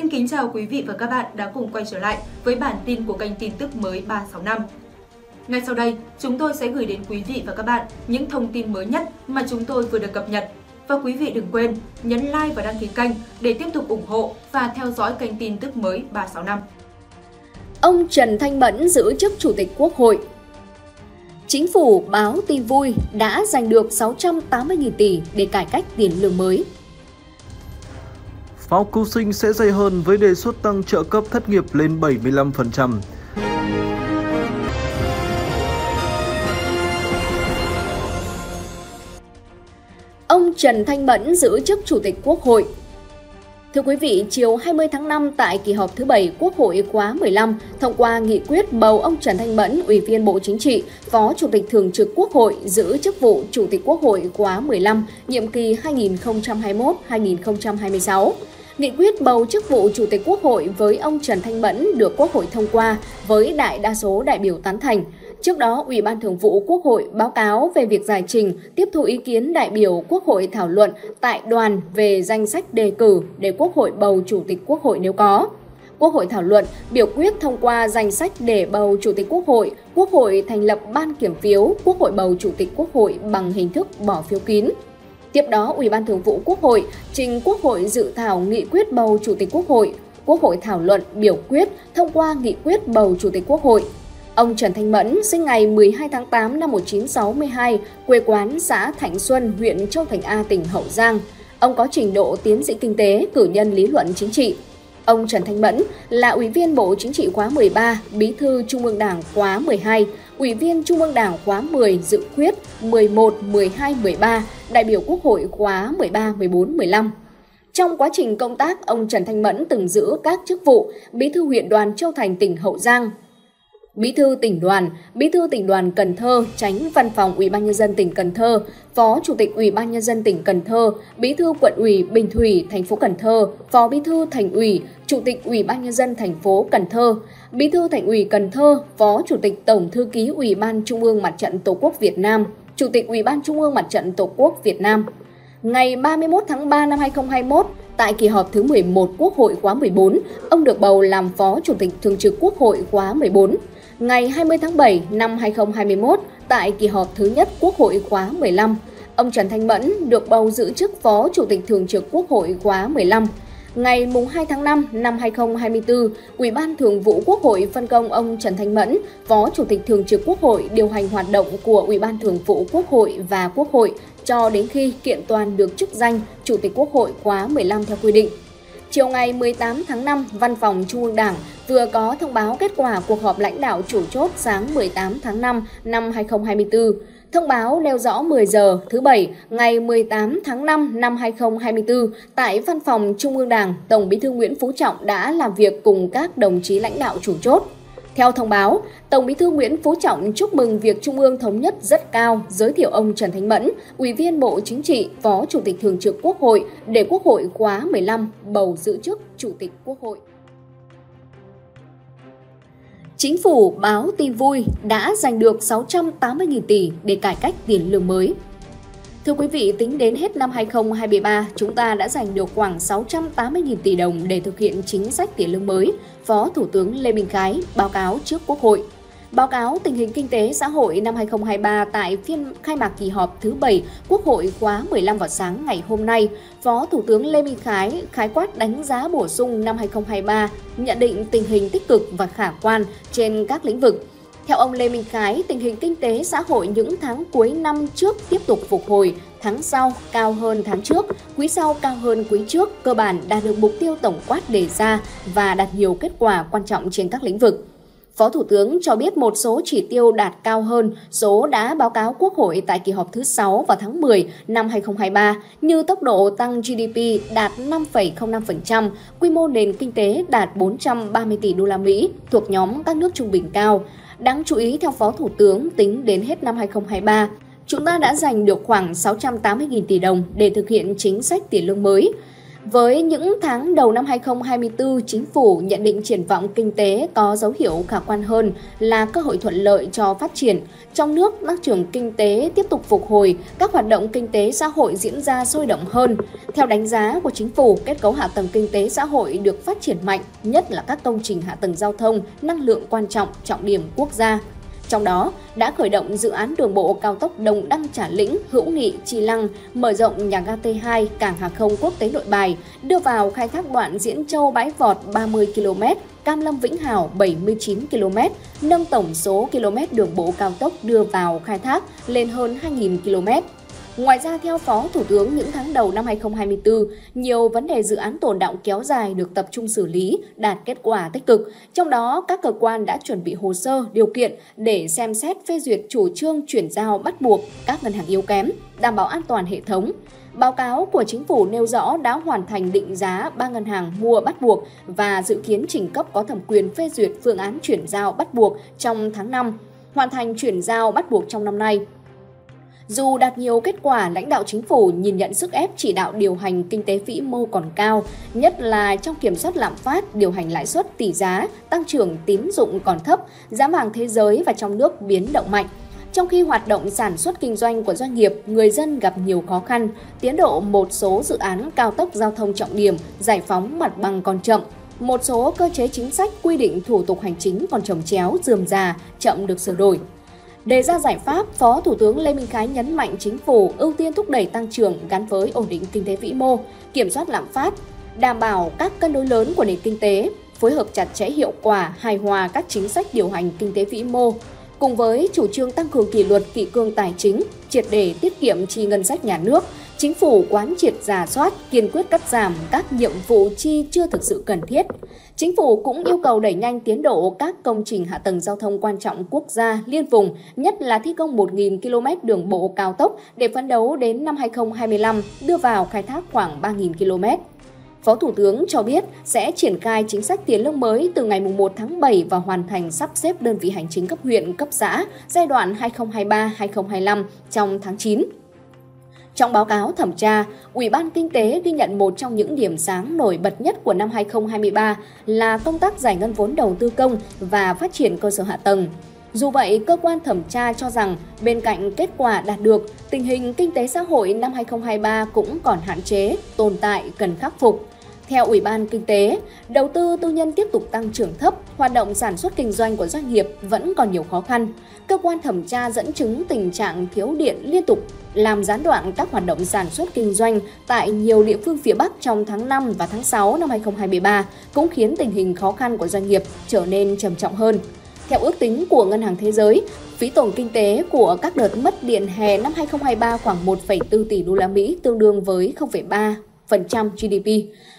Xin kính chào quý vị và các bạn đã cùng quay trở lại với bản tin của kênh Tin Tức Mới 365. Ngay sau đây, chúng tôi sẽ gửi đến quý vị và các bạn những thông tin mới nhất mà chúng tôi vừa được cập nhật. Và quý vị đừng quên nhấn like và đăng ký kênh để tiếp tục ủng hộ và theo dõi kênh Tin Tức Mới 365. Ông Trần Thanh Mẫn giữ chức Chủ tịch Quốc hội. Chính phủ báo tin vui đã giành được 680.000 tỷ để cải cách tiền lương mới. Pháo cứu sinh sẽ dày hơn với đề xuất tăng trợ cấp thất nghiệp lên 75%. Ông Trần Thanh Mẫn giữ chức Chủ tịch Quốc hội. Thưa quý vị, chiều 20 tháng 5 tại kỳ họp thứ 7 Quốc hội khóa 15 thông qua nghị quyết bầu ông Trần Thanh Mẫn, Ủy viên Bộ Chính trị, Phó Chủ tịch Thường trực Quốc hội giữ chức vụ Chủ tịch Quốc hội khóa 15, nhiệm kỳ 2021-2026. Nghị quyết bầu chức vụ Chủ tịch Quốc hội với ông Trần Thanh Mẫn được Quốc hội thông qua với đại đa số đại biểu tán thành. Trước đó, Ủy ban Thường vụ Quốc hội báo cáo về việc giải trình, tiếp thu ý kiến đại biểu Quốc hội thảo luận tại đoàn về danh sách đề cử để Quốc hội bầu Chủ tịch Quốc hội nếu có. Quốc hội thảo luận, biểu quyết thông qua danh sách để bầu Chủ tịch Quốc hội thành lập ban kiểm phiếu, Quốc hội bầu Chủ tịch Quốc hội bằng hình thức bỏ phiếu kín. Tiếp đó, Ủy ban Thường vụ Quốc hội trình Quốc hội dự thảo nghị quyết bầu Chủ tịch Quốc hội thảo luận, biểu quyết thông qua nghị quyết bầu Chủ tịch Quốc hội. Ông Trần Thanh Mẫn sinh ngày 12 tháng 8 năm 1962, quê quán xã Thạnh Xuân, huyện Châu Thành A, tỉnh Hậu Giang. Ông có trình độ tiến sĩ kinh tế, cử nhân lý luận chính trị. Ông Trần Thanh Mẫn là Ủy viên Bộ Chính trị khóa 13, Bí thư Trung ương Đảng khóa 12, Ủy viên Trung ương Đảng khóa 10 dự khuyết 11, 12, 13, đại biểu Quốc hội khóa 13, 14, 15. Trong quá trình công tác, ông Trần Thanh Mẫn từng giữ các chức vụ Bí thư huyện đoàn Châu Thành, tỉnh Hậu Giang, Bí thư tỉnh đoàn, Bí thư tỉnh đoàn Cần Thơ, Chánh Văn phòng Ủy ban nhân dân tỉnh Cần Thơ, Phó Chủ tịch Ủy ban nhân dân tỉnh Cần Thơ, Bí thư Quận ủy Bình Thủy, thành phố Cần Thơ, Phó Bí thư Thành ủy, Chủ tịch Ủy ban nhân dân thành phố Cần Thơ, Bí thư Thành ủy Cần Thơ, Phó Chủ tịch Tổng thư ký Ủy ban Trung ương Mặt trận Tổ quốc Việt Nam, Chủ tịch Ủy ban Trung ương Mặt trận Tổ quốc Việt Nam. Ngày 31 tháng 3 năm 2021, tại kỳ họp thứ 11 Quốc hội khóa 14, ông được bầu làm Phó Chủ tịch Thường trực Quốc hội khóa 14. Ngày 20 tháng 7 năm 2021, tại kỳ họp thứ nhất Quốc hội khóa 15, ông Trần Thanh Mẫn được bầu giữ chức Phó Chủ tịch Thường trực Quốc hội khóa 15. Ngày 2 tháng 5 năm 2024, Ủy ban Thường vụ Quốc hội phân công ông Trần Thanh Mẫn, Phó Chủ tịch Thường trực Quốc hội điều hành hoạt động của Ủy ban Thường vụ Quốc hội và Quốc hội cho đến khi kiện toàn được chức danh Chủ tịch Quốc hội khóa 15 theo quy định. Chiều ngày 18 tháng 5, Văn phòng Trung ương Đảng vừa có thông báo kết quả cuộc họp lãnh đạo chủ chốt sáng 18 tháng 5 năm 2024. Thông báo nêu rõ 10 giờ thứ Bảy ngày 18 tháng 5 năm 2024 tại Văn phòng Trung ương Đảng, Tổng Bí thư Nguyễn Phú Trọng đã làm việc cùng các đồng chí lãnh đạo chủ chốt. Theo thông báo, Tổng Bí thư Nguyễn Phú Trọng chúc mừng việc Trung ương thống nhất rất cao, giới thiệu ông Trần Thanh Mẫn, Ủy viên Bộ Chính trị, Phó Chủ tịch Thường trực Quốc hội để Quốc hội khóa 15 bầu giữ chức Chủ tịch Quốc hội. Chính phủ báo tin vui đã giành được 680.000 tỷ để cải cách tiền lương mới. Thưa quý vị, tính đến hết năm 2023, chúng ta đã giành được khoảng 680.000 tỷ đồng để thực hiện chính sách tiền lương mới, Phó Thủ tướng Lê Minh Khái báo cáo trước Quốc hội. Báo cáo tình hình kinh tế xã hội năm 2023 tại phiên khai mạc kỳ họp thứ 7 Quốc hội khóa 15 vào sáng ngày hôm nay, Phó Thủ tướng Lê Minh Khái khái quát đánh giá bổ sung năm 2023, nhận định tình hình tích cực và khả quan trên các lĩnh vực. Theo ông Lê Minh Khái, tình hình kinh tế xã hội những tháng cuối năm trước tiếp tục phục hồi, tháng sau cao hơn tháng trước, quý sau cao hơn quý trước, cơ bản đạt được mục tiêu tổng quát đề ra và đạt nhiều kết quả quan trọng trên các lĩnh vực. Phó Thủ tướng cho biết một số chỉ tiêu đạt cao hơn số đã báo cáo Quốc hội tại kỳ họp thứ 6 vào tháng 10 năm 2023 như tốc độ tăng GDP đạt 5,05%, quy mô nền kinh tế đạt 430 tỷ USD thuộc nhóm các nước trung bình cao. Đáng chú ý, theo Phó Thủ tướng, tính đến hết năm 2023, chúng ta đã giành được khoảng 680.000 tỷ đồng để thực hiện chính sách tiền lương mới. Với những tháng đầu năm 2024, Chính phủ nhận định triển vọng kinh tế có dấu hiệu khả quan hơn là cơ hội thuận lợi cho phát triển. Trong nước, tăng trưởng kinh tế tiếp tục phục hồi, các hoạt động kinh tế xã hội diễn ra sôi động hơn. Theo đánh giá của Chính phủ, kết cấu hạ tầng kinh tế xã hội được phát triển mạnh, nhất là các công trình hạ tầng giao thông, năng lượng quan trọng, trọng điểm quốc gia. Trong đó, đã khởi động dự án đường bộ cao tốc Đồng Đăng - Trà Lĩnh - Hữu Nghị - Chi Lăng, mở rộng nhà ga T2, cảng hàng không quốc tế Nội Bài, đưa vào khai thác đoạn Diễn Châu - Bãi Vọt 30 km, Cam Lâm - Vĩnh Hảo 79 km, nâng tổng số km đường bộ cao tốc đưa vào khai thác lên hơn 2.000 km. Ngoài ra, theo Phó Thủ tướng, những tháng đầu năm 2024, nhiều vấn đề dự án tồn đọng kéo dài được tập trung xử lý, đạt kết quả tích cực. Trong đó, các cơ quan đã chuẩn bị hồ sơ, điều kiện để xem xét phê duyệt chủ trương chuyển giao bắt buộc các ngân hàng yếu kém, đảm bảo an toàn hệ thống. Báo cáo của Chính phủ nêu rõ đã hoàn thành định giá 3 ngân hàng mua bắt buộc và dự kiến trình cấp có thẩm quyền phê duyệt phương án chuyển giao bắt buộc trong tháng 5, hoàn thành chuyển giao bắt buộc trong năm nay. Dù đạt nhiều kết quả, lãnh đạo Chính phủ nhìn nhận sức ép chỉ đạo điều hành kinh tế vĩ mô còn cao, nhất là trong kiểm soát lạm phát, điều hành lãi suất tỷ giá, tăng trưởng tín dụng còn thấp, giá vàng thế giới và trong nước biến động mạnh. Trong khi hoạt động sản xuất kinh doanh của doanh nghiệp, người dân gặp nhiều khó khăn, tiến độ một số dự án cao tốc giao thông trọng điểm, giải phóng mặt bằng còn chậm. Một số cơ chế chính sách quy định thủ tục hành chính còn chồng chéo, rườm rà, chậm được sửa đổi. Đề ra giải pháp, Phó Thủ tướng Lê Minh Khái nhấn mạnh Chính phủ ưu tiên thúc đẩy tăng trưởng gắn với ổn định kinh tế vĩ mô, kiểm soát lạm phát, đảm bảo các cân đối lớn của nền kinh tế, phối hợp chặt chẽ hiệu quả, hài hòa các chính sách điều hành kinh tế vĩ mô, cùng với chủ trương tăng cường kỷ luật kỷ cương tài chính, triệt để tiết kiệm chi ngân sách nhà nước. Chính phủ quán triệt rà soát, kiên quyết cắt giảm các nhiệm vụ chi chưa thực sự cần thiết. Chính phủ cũng yêu cầu đẩy nhanh tiến độ các công trình hạ tầng giao thông quan trọng quốc gia liên vùng, nhất là thi công 1.000 km đường bộ cao tốc để phấn đấu đến năm 2025 đưa vào khai thác khoảng 3.000 km. Phó Thủ tướng cho biết sẽ triển khai chính sách tiền lương mới từ ngày 1 tháng 7 và hoàn thành sắp xếp đơn vị hành chính cấp huyện, cấp xã giai đoạn 2023-2025 trong tháng 9. Trong báo cáo thẩm tra, Ủy ban Kinh tế ghi nhận một trong những điểm sáng nổi bật nhất của năm 2023 là công tác giải ngân vốn đầu tư công và phát triển cơ sở hạ tầng. Dù vậy, cơ quan thẩm tra cho rằng bên cạnh kết quả đạt được, tình hình kinh tế xã hội năm 2023 cũng còn hạn chế, tồn tại cần khắc phục. Theo Ủy ban Kinh tế, đầu tư tư nhân tiếp tục tăng trưởng thấp, hoạt động sản xuất kinh doanh của doanh nghiệp vẫn còn nhiều khó khăn. Cơ quan thẩm tra dẫn chứng tình trạng thiếu điện liên tục làm gián đoạn các hoạt động sản xuất kinh doanh tại nhiều địa phương phía Bắc trong tháng 5 và tháng 6 năm 2023 cũng khiến tình hình khó khăn của doanh nghiệp trở nên trầm trọng hơn. Theo ước tính của Ngân hàng Thế giới, phí tổn kinh tế của các đợt mất điện hè năm 2023 khoảng 1,4 tỷ USD tương đương với 0,3% GDP.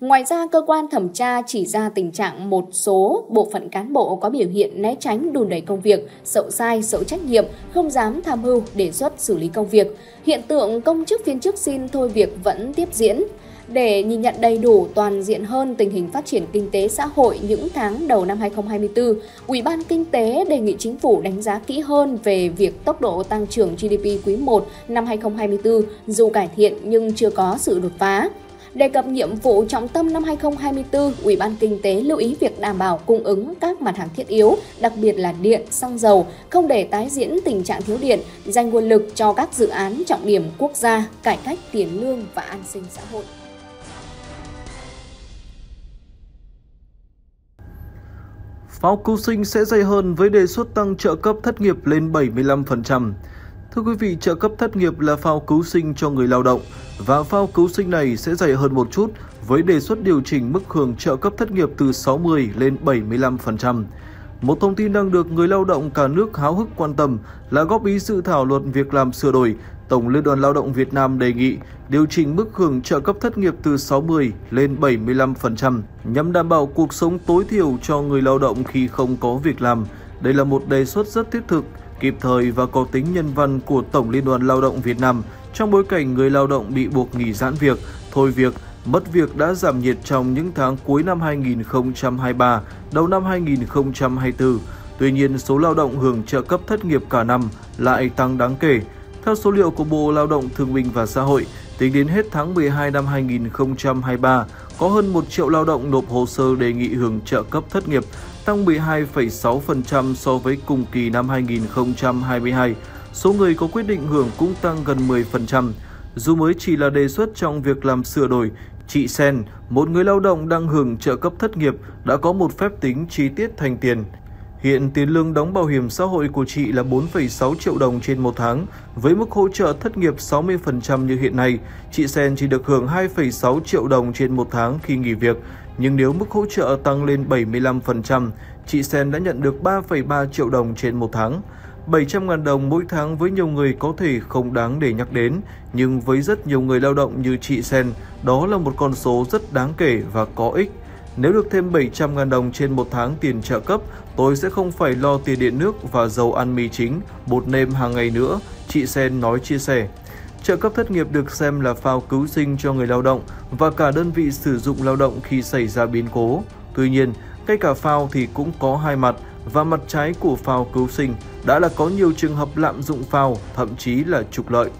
Ngoài ra, cơ quan thẩm tra chỉ ra tình trạng một số bộ phận cán bộ có biểu hiện né tránh, đùn đẩy công việc, sợ sai, sợ trách nhiệm, không dám tham mưu, đề xuất xử lý công việc. Hiện tượng công chức viên chức xin thôi việc vẫn tiếp diễn. Để nhìn nhận đầy đủ toàn diện hơn tình hình phát triển kinh tế xã hội những tháng đầu năm 2024, Ủy ban Kinh tế đề nghị Chính phủ đánh giá kỹ hơn về việc tốc độ tăng trưởng GDP quý 1 năm 2024 dù cải thiện nhưng chưa có sự đột phá. Đề cập nhiệm vụ trọng tâm năm 2024, Ủy ban Kinh tế lưu ý việc đảm bảo cung ứng các mặt hàng thiết yếu, đặc biệt là điện, xăng dầu, không để tái diễn tình trạng thiếu điện, dành nguồn lực cho các dự án trọng điểm quốc gia, cải cách tiền lương và an sinh xã hội. Pháo cứu sinh sẽ dày hơn với đề xuất tăng trợ cấp thất nghiệp lên 75%. Thưa quý vị, trợ cấp thất nghiệp là phao cứu sinh cho người lao động và phao cứu sinh này sẽ dày hơn một chút với đề xuất điều chỉnh mức hưởng trợ cấp thất nghiệp từ 60 lên 75%. Một thông tin đang được người lao động cả nước háo hức quan tâm là góp ý dự thảo luật việc làm sửa đổi. Tổng Liên đoàn Lao động Việt Nam đề nghị điều chỉnh mức hưởng trợ cấp thất nghiệp từ 60 lên 75% nhằm đảm bảo cuộc sống tối thiểu cho người lao động khi không có việc làm. Đây là một đề xuất rất thiết thực, kịp thời và có tính nhân văn của Tổng Liên đoàn Lao động Việt Nam trong bối cảnh người lao động bị buộc nghỉ giãn việc, thôi việc, mất việc đã giảm nhiệt trong những tháng cuối năm 2023, đầu năm 2024. Tuy nhiên, số lao động hưởng trợ cấp thất nghiệp cả năm lại tăng đáng kể. Theo số liệu của Bộ Lao động Thương binh và Xã hội, Tính đến hết tháng 12 năm 2023, có hơn 1 triệu lao động nộp hồ sơ đề nghị hưởng trợ cấp thất nghiệp, tăng 12,6% so với cùng kỳ năm 2022. Số người có quyết định hưởng cũng tăng gần 10%. Dù mới chỉ là đề xuất trong việc làm sửa đổi, chị Sen, một người lao động đang hưởng trợ cấp thất nghiệp, đã có một phép tính chi tiết thành tiền. Hiện tiền lương đóng bảo hiểm xã hội của chị là 4,6 triệu đồng trên một tháng. Với mức hỗ trợ thất nghiệp 60% như hiện nay, chị Sen chỉ được hưởng 2,6 triệu đồng trên một tháng khi nghỉ việc. Nhưng nếu mức hỗ trợ tăng lên 75%, chị Sen đã nhận được 3,3 triệu đồng trên một tháng. 700.000 đồng mỗi tháng với nhiều người có thể không đáng để nhắc đến, nhưng với rất nhiều người lao động như chị Sen, đó là một con số rất đáng kể và có ích. Nếu được thêm 700.000 đồng trên một tháng tiền trợ cấp, tôi sẽ không phải lo tiền điện nước và dầu ăn mì chính, bột nêm hàng ngày nữa, chị Sen nói chia sẻ. Trợ cấp thất nghiệp được xem là phao cứu sinh cho người lao động và cả đơn vị sử dụng lao động khi xảy ra biến cố. Tuy nhiên, ngay cả phao thì cũng có hai mặt, và mặt trái của phao cứu sinh đã là có nhiều trường hợp lạm dụng phao, thậm chí là trục lợi.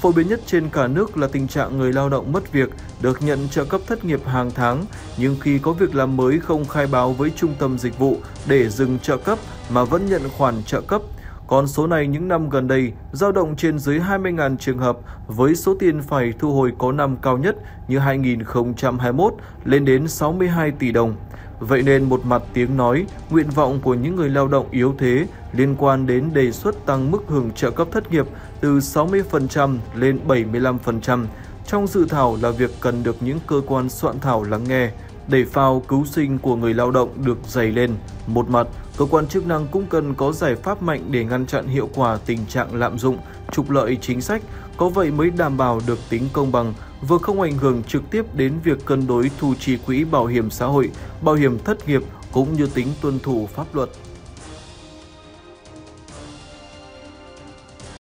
Phổ biến nhất trên cả nước là tình trạng người lao động mất việc, được nhận trợ cấp thất nghiệp hàng tháng, nhưng khi có việc làm mới không khai báo với trung tâm dịch vụ để dừng trợ cấp mà vẫn nhận khoản trợ cấp. Con số này những năm gần đây dao động trên dưới 20.000 trường hợp, với số tiền phải thu hồi có năm cao nhất như 2021 lên đến 62 tỷ đồng. Vậy nên một mặt tiếng nói, nguyện vọng của những người lao động yếu thế liên quan đến đề xuất tăng mức hưởng trợ cấp thất nghiệp từ 60% lên 75% trong dự thảo là việc cần được những cơ quan soạn thảo lắng nghe, để phao cứu sinh của người lao động được dày lên. Một mặt, cơ quan chức năng cũng cần có giải pháp mạnh để ngăn chặn hiệu quả tình trạng lạm dụng, trục lợi chính sách, có vậy mới đảm bảo được tính công bằng, vừa không ảnh hưởng trực tiếp đến việc cân đối thu chi quỹ bảo hiểm xã hội, bảo hiểm thất nghiệp cũng như tính tuân thủ pháp luật.